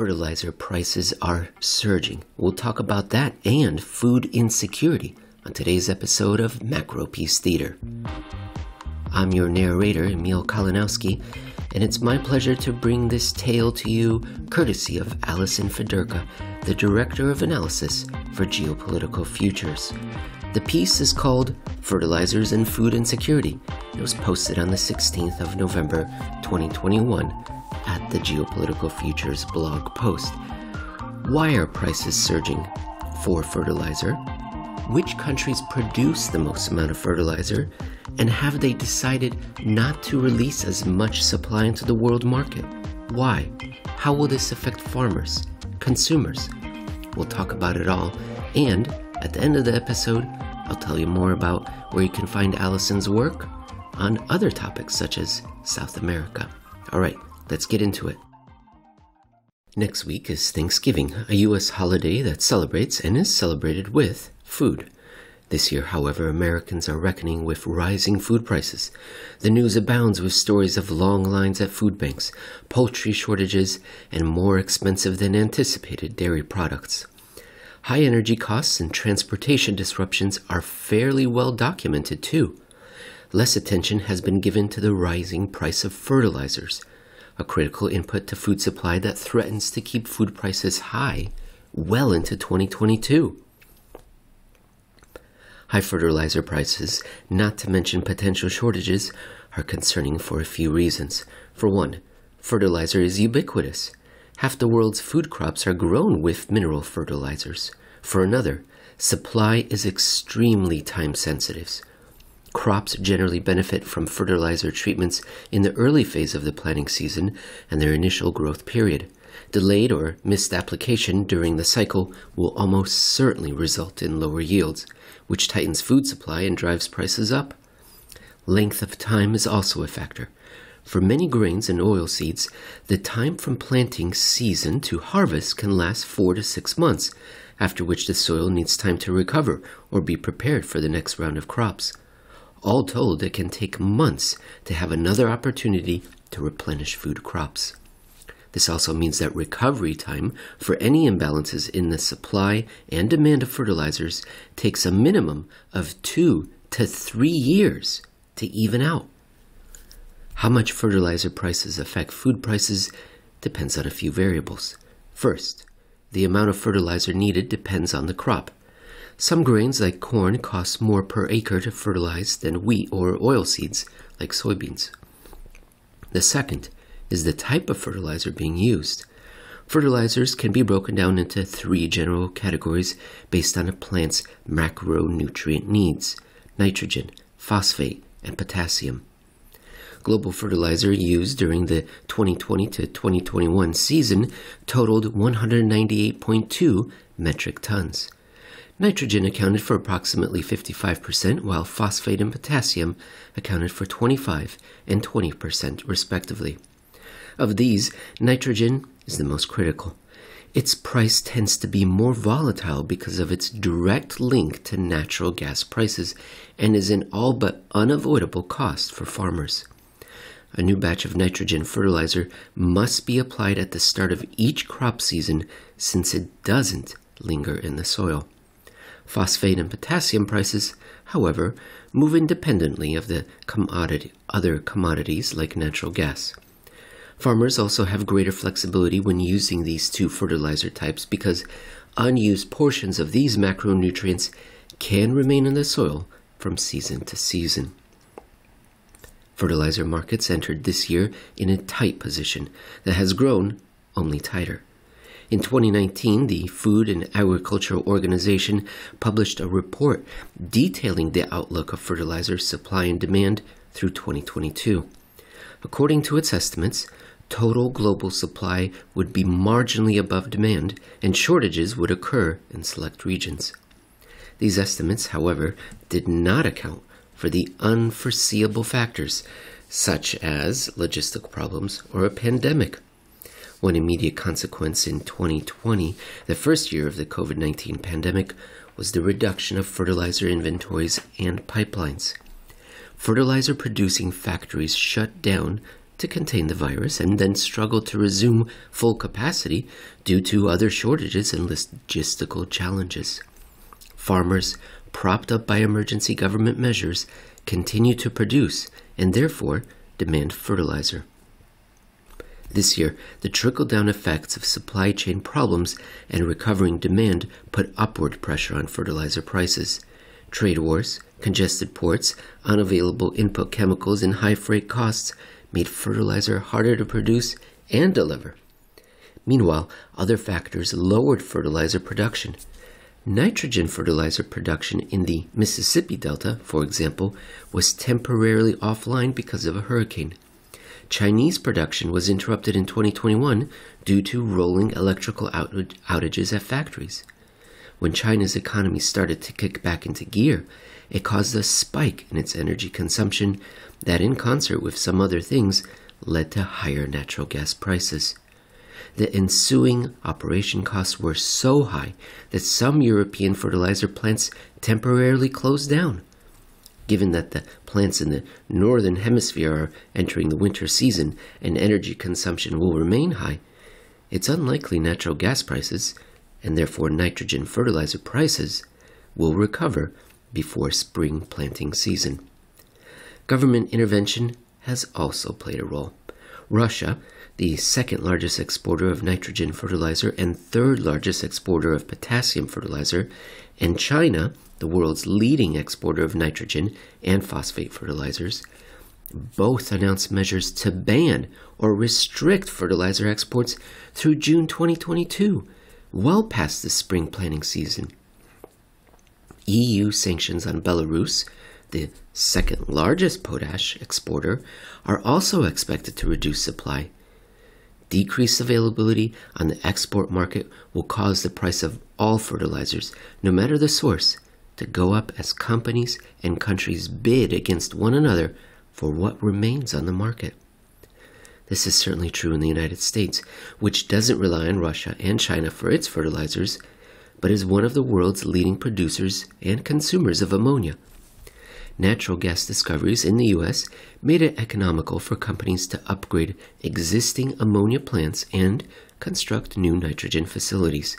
fertilizer prices are surging. We'll talk about that and food insecurity on today's episode of Macropiece Theater. I'm your narrator, Emil Kalinowski, and it's my pleasure to bring this tale to you courtesy of Allison Fedirka, the Director of Analysis for Geopolitical Futures. The piece is called Fertilizers and Food Insecurity. It was posted on the 16th of November, 2021 at the Geopolitical Futures blog post. Why are prices surging for fertilizer? Which countries produce the most amount of fertilizer? And have they decided not to release as much supply into the world market? Why? How will this affect farmers, consumers? We'll talk about it all, and at the end of the episode, I'll tell you more about where you can find Allison's work on other topics such as South America. All right, let's get into it. Next week is Thanksgiving, a U.S. holiday that celebrates and is celebrated with food. This year, however, Americans are reckoning with rising food prices. The news abounds with stories of long lines at food banks, poultry shortages, and more expensive than anticipated dairy products. High energy costs and transportation disruptions are fairly well documented too. Less attention has been given to the rising price of fertilizers, a critical input to food supply that threatens to keep food prices high well into 2022. High fertilizer prices, not to mention potential shortages, are concerning for a few reasons. For one, fertilizer is ubiquitous. Half the world's food crops are grown with mineral fertilizers. For another, supply is extremely time sensitive. Crops generally benefit from fertilizer treatments in the early phase of the planting season and their initial growth period. Delayed or missed application during the cycle will almost certainly result in lower yields, which tightens food supply and drives prices up. Length of time is also a factor. For many grains and oilseeds, the time from planting season to harvest can last 4 to 6 months, after which the soil needs time to recover or be prepared for the next round of crops. All told, it can take months to have another opportunity to replenish food crops. This also means that recovery time for any imbalances in the supply and demand of fertilizers takes a minimum of 2 to 3 years to even out. How much fertilizer prices affect food prices depends on a few variables. First, the amount of fertilizer needed depends on the crop. Some grains like corn cost more per acre to fertilize than wheat or oilseeds like soybeans. The second is the type of fertilizer being used. Fertilizers can be broken down into 3 general categories based on a plant's macronutrient needs: nitrogen, phosphate, and potassium. Global fertilizer used during the 2020 to 2021 season totaled 198.2 metric tons. Nitrogen accounted for approximately 55%, while phosphate and potassium accounted for 25% and 20% respectively. Of these, nitrogen is the most critical. Its price tends to be more volatile because of its direct link to natural gas prices and is an all but unavoidable cost for farmers. A new batch of nitrogen fertilizer must be applied at the start of each crop season since it doesn't linger in the soil. Phosphate and potassium prices, however, move independently of the other commodities like natural gas. Farmers also have greater flexibility when using these 2 fertilizer types because unused portions of these macronutrients can remain in the soil from season to season. Fertilizer markets entered this year in a tight position that has grown only tighter. In 2019, the Food and Agricultural Organization published a report detailing the outlook of fertilizer supply and demand through 2022. According to its estimates, total global supply would be marginally above demand, and shortages would occur in select regions. These estimates, however, did not account for the unforeseeable factors, such as logistical problems or a pandemic. One immediate consequence in 2020, the first year of the COVID-19 pandemic, was the reduction of fertilizer inventories and pipelines. Fertilizer-producing factories shut down to contain the virus and then struggled to resume full capacity due to other shortages and logistical challenges. Farmers, propped up by emergency government measures, continue to produce and therefore demand fertilizer. This year, the trickle-down effects of supply chain problems and recovering demand put upward pressure on fertilizer prices. Trade wars, congested ports, unavailable input chemicals, and high freight costs made fertilizer harder to produce and deliver. Meanwhile, other factors lowered fertilizer production. Nitrogen fertilizer production in the Mississippi Delta, for example, was temporarily offline because of a hurricane. Chinese production was interrupted in 2021 due to rolling electrical outages at factories. When China's economy started to kick back into gear, it caused a spike in its energy consumption that, in concert with some other things, led to higher natural gas prices. The ensuing operation costs were so high that some European fertilizer plants temporarily closed down. Given that the plants in the northern hemisphere are entering the winter season and energy consumption will remain high, it's unlikely natural gas prices, and therefore nitrogen fertilizer prices, will recover before spring planting season. Government intervention has also played a role. Russia, the second largest exporter of nitrogen fertilizer and third largest exporter of potassium fertilizer, and China, the world's leading exporter of nitrogen and phosphate fertilizers, both announced measures to ban or restrict fertilizer exports through June 2022, well past the spring planting season. EU sanctions on Belarus, the second largest potash exporter, are also expected to reduce supply. Decreased availability on the export market will cause the price of all fertilizers, no matter the source, to go up as companies and countries bid against one another for what remains on the market. This is certainly true in the United States, which doesn't rely on Russia and China for its fertilizers, but is one of the world's leading producers and consumers of ammonia. Natural gas discoveries in the U.S. made it economical for companies to upgrade existing ammonia plants and construct new nitrogen facilities.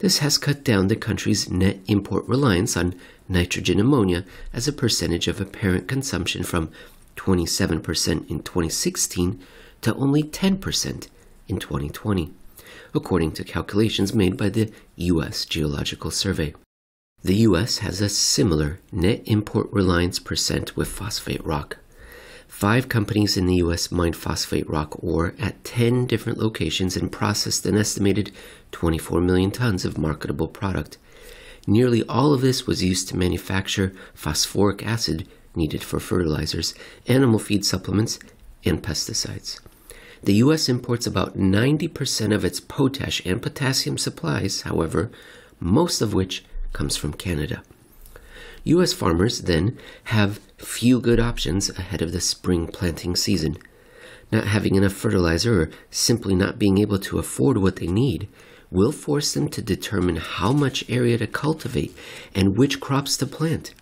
This has cut down the country's net import reliance on nitrogen ammonia as a percentage of apparent consumption from 27% in 2016 to only 10% in 2020, according to calculations made by the U.S. Geological Survey. The U.S. has a similar net import reliance percent with phosphate rock. 5 companies in the U.S. mine phosphate rock ore at 10 different locations and processed an estimated 24 million tons of marketable product. Nearly all of this was used to manufacture phosphoric acid needed for fertilizers, animal feed supplements, and pesticides. The U.S. imports about 90% of its potash and potassium supplies, however, most of which comes from Canada. U.S. farmers then have few good options ahead of the spring planting season. Not having enough fertilizer or simply not being able to afford what they need will force them to determine how much area to cultivate and which crops to plant.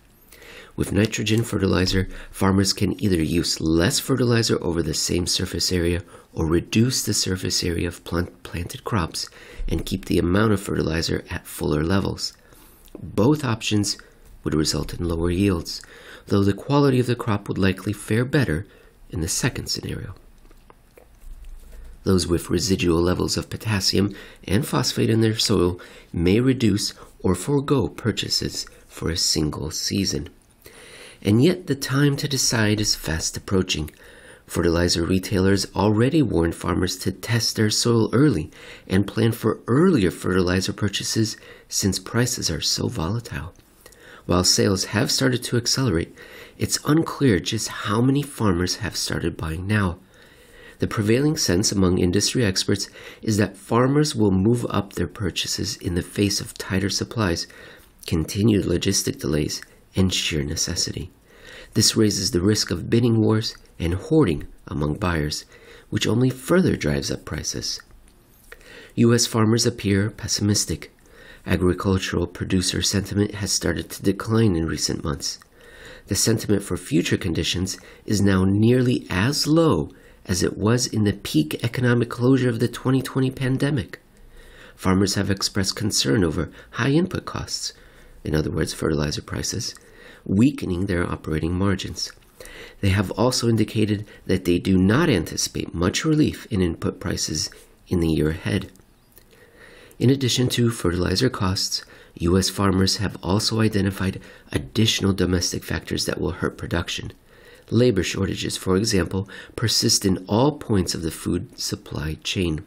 With nitrogen fertilizer, farmers can either use less fertilizer over the same surface area or reduce the surface area of planted crops and keep the amount of fertilizer at fuller levels. Both options would result in lower yields, though the quality of the crop would likely fare better in the second scenario. Those with residual levels of potassium and phosphate in their soil may reduce or forego purchases for a single season. And yet the time to decide is fast approaching. Fertilizer retailers already warn farmers to test their soil early and plan for earlier fertilizer purchases since prices are so volatile. While sales have started to accelerate, it's unclear just how many farmers have started buying now. The prevailing sense among industry experts is that farmers will move up their purchases in the face of tighter supplies, continued logistic delays, and sheer necessity. This raises the risk of bidding wars and hoarding among buyers, which only further drives up prices. U.S. farmers appear pessimistic. Agricultural producer sentiment has started to decline in recent months. The sentiment for future conditions is now nearly as low as it was in the peak economic closure of the 2020 pandemic. Farmers have expressed concern over high input costs, in other words, fertilizer prices, weakening their operating margins. They have also indicated that they do not anticipate much relief in input prices in the year ahead. In addition to fertilizer costs, U.S. farmers have also identified additional domestic factors that will hurt production. Labor shortages, for example, persist in all points of the food supply chain.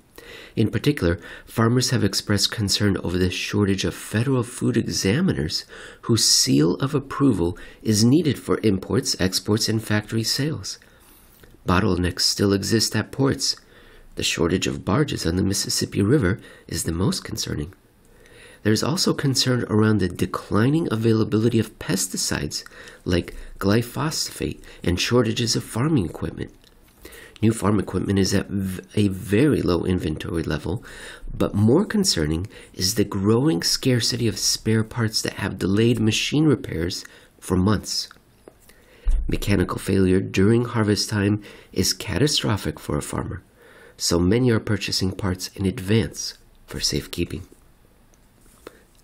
In particular, farmers have expressed concern over the shortage of federal food examiners whose seal of approval is needed for imports, exports, and factory sales. Bottlenecks still exist at ports. The shortage of barges on the Mississippi River is the most concerning. There is also concern around the declining availability of pesticides like glyphosate and shortages of farming equipment. New farm equipment is at a very low inventory level, but more concerning is the growing scarcity of spare parts that have delayed machine repairs for months. Mechanical failure during harvest time is catastrophic for a farmer, so many are purchasing parts in advance for safekeeping.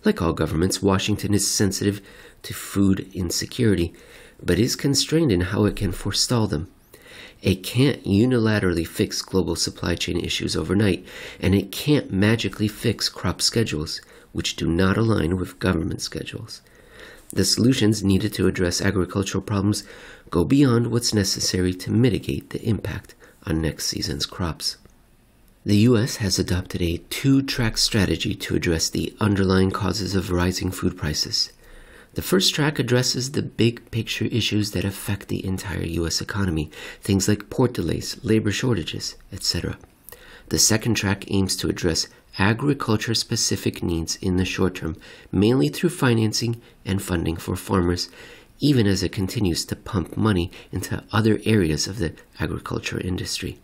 Like all governments, Washington is sensitive to food insecurity, but is constrained in how it can forestall them. It can't unilaterally fix global supply chain issues overnight, and it can't magically fix crop schedules, which do not align with government schedules. The solutions needed to address agricultural problems go beyond what's necessary to mitigate the impact on next season's crops. The U.S. has adopted a two-track strategy to address the underlying causes of rising food prices. The first track addresses the big picture issues that affect the entire U.S. economy, things like port delays, labor shortages, etc. The second track aims to address agriculture-specific needs in the short term, mainly through financing and funding for farmers, even as it continues to pump money into other areas of the agriculture industry.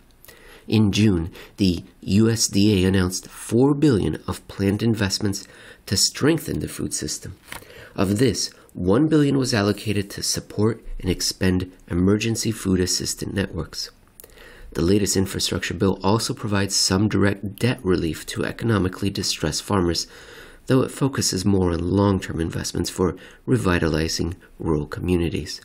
In June, the USDA announced $4 billion of planned investments to strengthen the food system. Of this, $1 billion was allocated to support and expand emergency food assistance networks. The latest infrastructure bill also provides some direct debt relief to economically distressed farmers, though it focuses more on long-term investments for revitalizing rural communities.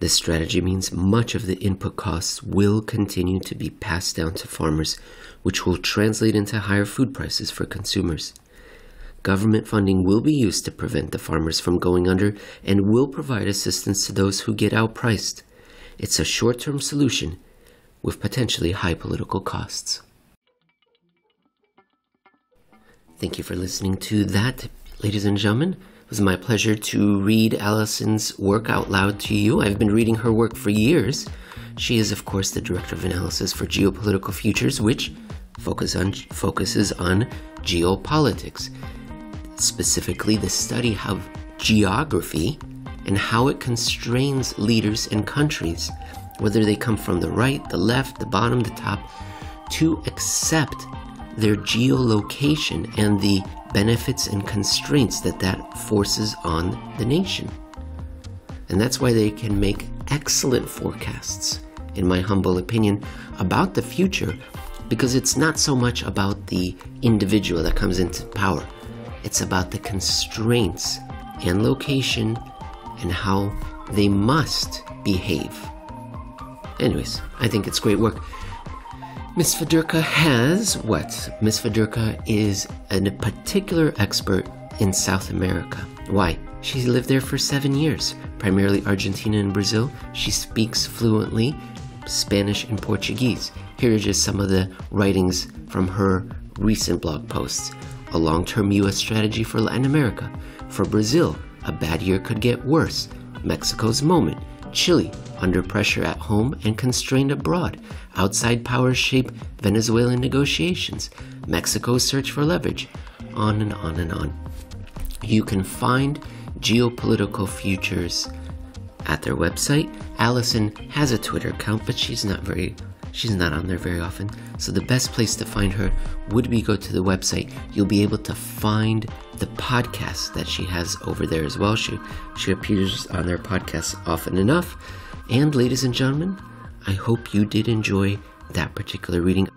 This strategy means much of the input costs will continue to be passed down to farmers, which will translate into higher food prices for consumers. Government funding will be used to prevent the farmers from going under and will provide assistance to those who get outpriced. It's a short-term solution with potentially high political costs. Thank you for listening to that, ladies and gentlemen. It was my pleasure to read Allison's work out loud to you. I've been reading her work for years. She is, of course, the Director of Analysis for Geopolitical Futures, which focuses on geopolitics. Specifically, the study of geography and how it constrains leaders and countries, whether they come from the right, the left, the bottom, the top, to accept their geolocation and the benefits and constraints that that forces on the nation. And that's why they can make excellent forecasts, in my humble opinion, about the future, because it's not so much about the individual that comes into power. It's about the constraints and location and how they must behave. Anyways, I think it's great work. Ms. Fedirka has what? Ms. Fedirka is a particular expert in South America. Why? She's lived there for 7 years, primarily Argentina and Brazil. She speaks fluently Spanish and Portuguese. Here are just some of the writings from her recent blog posts. A long-term U.S. strategy for Latin America. For Brazil, a bad year could get worse. Mexico's moment. Chile, under pressure at home and constrained abroad. Outside powers shape Venezuelan negotiations. Mexico's search for leverage. On and on and on. You can find Geopolitical Futures at their website. Allison has a Twitter account, but she's not on there very often, so the best place to find her would be go to the website. You'll be able to find the podcast that she has over there as well. She appears on their podcasts often enough. And ladies and gentlemen, I hope you did enjoy that particular reading.